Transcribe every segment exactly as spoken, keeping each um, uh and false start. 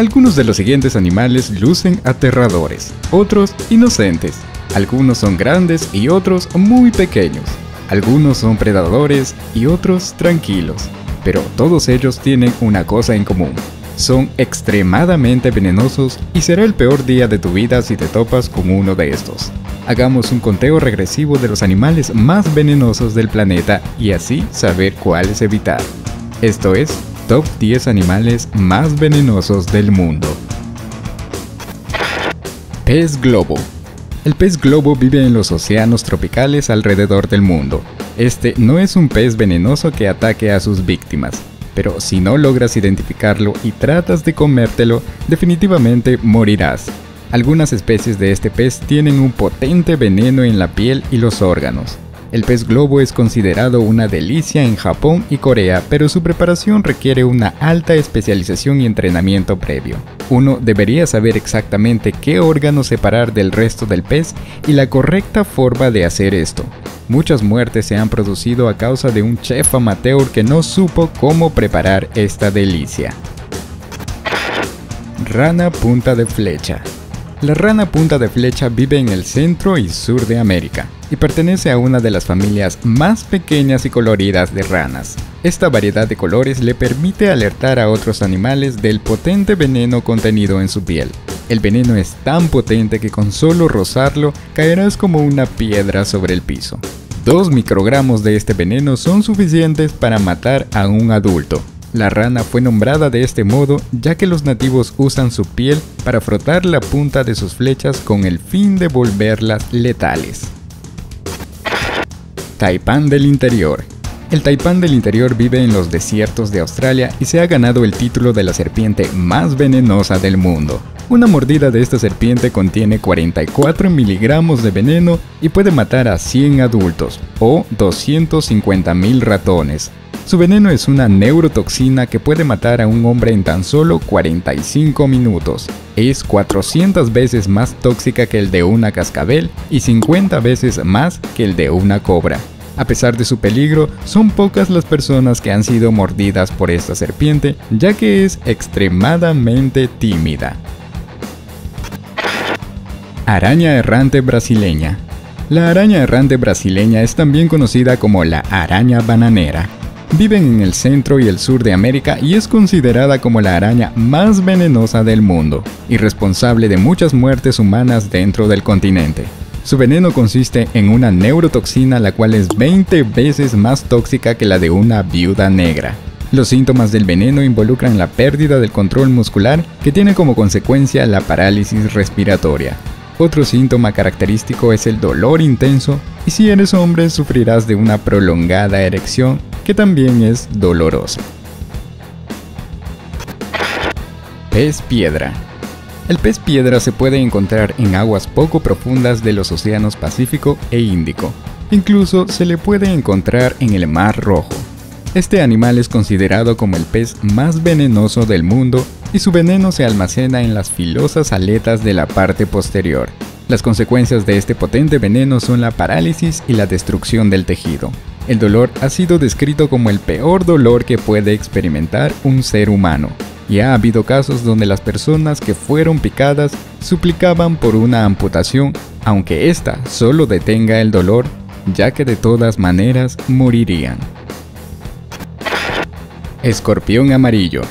Algunos de los siguientes animales lucen aterradores, otros inocentes. Algunos son grandes y otros muy pequeños. Algunos son predadores y otros tranquilos. Pero todos ellos tienen una cosa en común. Son extremadamente venenosos y será el peor día de tu vida si te topas con uno de estos. Hagamos un conteo regresivo de los animales más venenosos del planeta y así saber cuáles evitar. Esto es Top diez animales más venenosos del mundo. Pez Globo. El pez globo vive en los océanos tropicales alrededor del mundo. Este no es un pez venenoso que ataque a sus víctimas. Pero si no logras identificarlo y tratas de comértelo, definitivamente morirás. Algunas especies de este pez tienen un potente veneno en la piel y los órganos. El pez globo es considerado una delicia en Japón y Corea, pero su preparación requiere una alta especialización y entrenamiento previo. Uno debería saber exactamente qué órgano separar del resto del pez y la correcta forma de hacer esto. Muchas muertes se han producido a causa de un chef amateur que no supo cómo preparar esta delicia. Rana Punta de Flecha. La rana punta de flecha vive en el centro y sur de América y pertenece a una de las familias más pequeñas y coloridas de ranas. Esta variedad de colores le permite alertar a otros animales del potente veneno contenido en su piel. El veneno es tan potente que con solo rozarlo caerás como una piedra sobre el piso. Dos microgramos de este veneno son suficientes para matar a un adulto. La rana fue nombrada de este modo ya que los nativos usan su piel para frotar la punta de sus flechas con el fin de volverlas letales. Taipán del Interior. El taipán del interior vive en los desiertos de Australia y se ha ganado el título de la serpiente más venenosa del mundo. Una mordida de esta serpiente contiene cuarenta y cuatro miligramos de veneno y puede matar a cien adultos o doscientos cincuenta mil ratones. Su veneno es una neurotoxina que puede matar a un hombre en tan solo cuarenta y cinco minutos. Es cuatrocientas veces más tóxica que el de una cascabel y cincuenta veces más que el de una cobra. A pesar de su peligro, son pocas las personas que han sido mordidas por esta serpiente, ya que es extremadamente tímida. Araña Errante Brasileña. La araña errante brasileña es también conocida como la araña bananera. Viven en el centro y el sur de América y es considerada como la araña más venenosa del mundo y responsable de muchas muertes humanas dentro del continente. Su veneno consiste en una neurotoxina la cual es veinte veces más tóxica que la de una viuda negra. Los síntomas del veneno involucran la pérdida del control muscular que tiene como consecuencia la parálisis respiratoria. Otro síntoma característico es el dolor intenso y si eres hombre sufrirás de una prolongada erección que también es dolorosa. Pez Piedra. El pez piedra se puede encontrar en aguas poco profundas de los océanos Pacífico e Índico. Incluso se le puede encontrar en el Mar Rojo. Este animal es considerado como el pez más venenoso del mundo y su veneno se almacena en las filosas aletas de la parte posterior. Las consecuencias de este potente veneno son la parálisis y la destrucción del tejido. El dolor ha sido descrito como el peor dolor que puede experimentar un ser humano, y ha habido casos donde las personas que fueron picadas suplicaban por una amputación, aunque ésta solo detenga el dolor, ya que de todas maneras morirían. Escorpión Amarillo.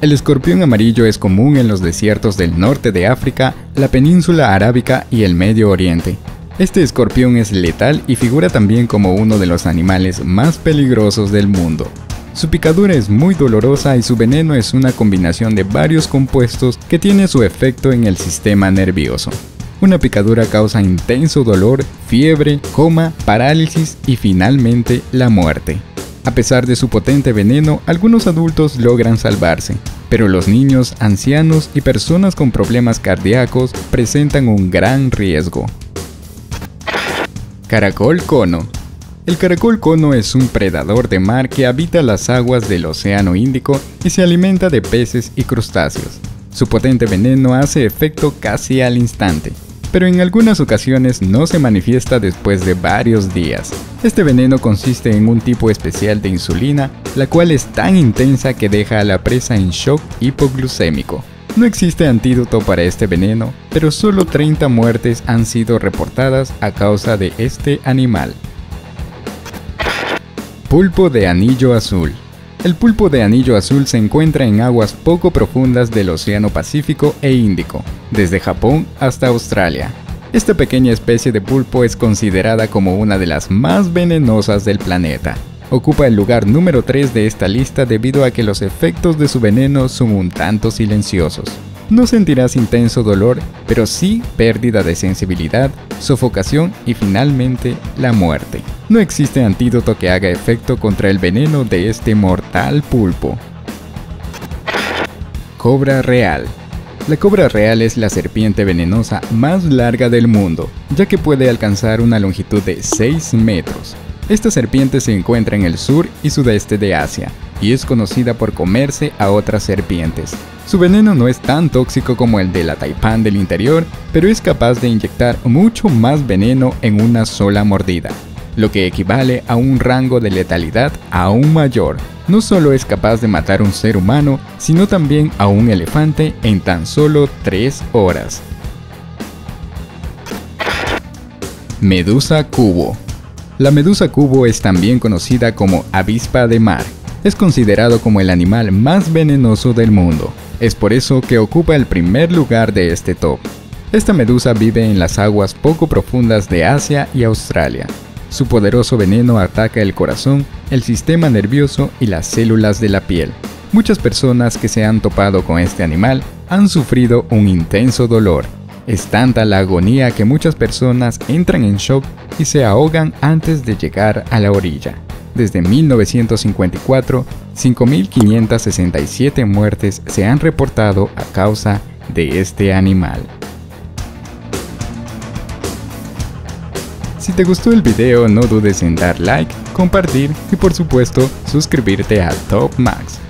El escorpión amarillo es común en los desiertos del norte de África, la península arábica y el Medio Oriente. Este escorpión es letal y figura también como uno de los animales más peligrosos del mundo. Su picadura es muy dolorosa y su veneno es una combinación de varios compuestos que tiene su efecto en el sistema nervioso. Una picadura causa intenso dolor, fiebre, coma, parálisis y finalmente la muerte. A pesar de su potente veneno, algunos adultos logran salvarse, pero los niños, ancianos y personas con problemas cardíacos presentan un gran riesgo. Caracol Cono. El caracol cono es un predador de mar que habita las aguas del Océano Índico y se alimenta de peces y crustáceos. Su potente veneno hace efecto casi al instante, pero en algunas ocasiones no se manifiesta después de varios días. Este veneno consiste en un tipo especial de insulina, la cual es tan intensa que deja a la presa en shock hipoglucémico. No existe antídoto para este veneno, pero solo treinta muertes han sido reportadas a causa de este animal. Pulpo de Anillo Azul. El pulpo de anillo azul se encuentra en aguas poco profundas del Océano Pacífico e Índico, desde Japón hasta Australia. Esta pequeña especie de pulpo es considerada como una de las más venenosas del planeta. Ocupa el lugar número tres de esta lista debido a que los efectos de su veneno son un tanto silenciosos. No sentirás intenso dolor, pero sí pérdida de sensibilidad, sofocación y finalmente la muerte. No existe antídoto que haga efecto contra el veneno de este mortal pulpo. Cobra Real. La cobra real es la serpiente venenosa más larga del mundo, ya que puede alcanzar una longitud de seis metros. Esta serpiente se encuentra en el sur y sudeste de Asia, y es conocida por comerse a otras serpientes. Su veneno no es tan tóxico como el de la Taipán del Interior, pero es capaz de inyectar mucho más veneno en una sola mordida, lo que equivale a un rango de letalidad aún mayor. No solo es capaz de matar a un ser humano, sino también a un elefante en tan solo tres horas. Medusa Cubo. La medusa cubo es también conocida como avispa de mar. Es considerado como el animal más venenoso del mundo. Es por eso que ocupa el primer lugar de este top. Esta medusa vive en las aguas poco profundas de Asia y Australia. Su poderoso veneno ataca el corazón, el sistema nervioso y las células de la piel. Muchas personas que se han topado con este animal han sufrido un intenso dolor. Es tanta la agonía que muchas personas entran en shock y se ahogan antes de llegar a la orilla. Desde mil novecientos cincuenta y cuatro, cinco mil quinientas sesenta y siete muertes se han reportado a causa de este animal. Si te gustó el video, no dudes en dar like, compartir y por supuesto suscribirte a Top Max.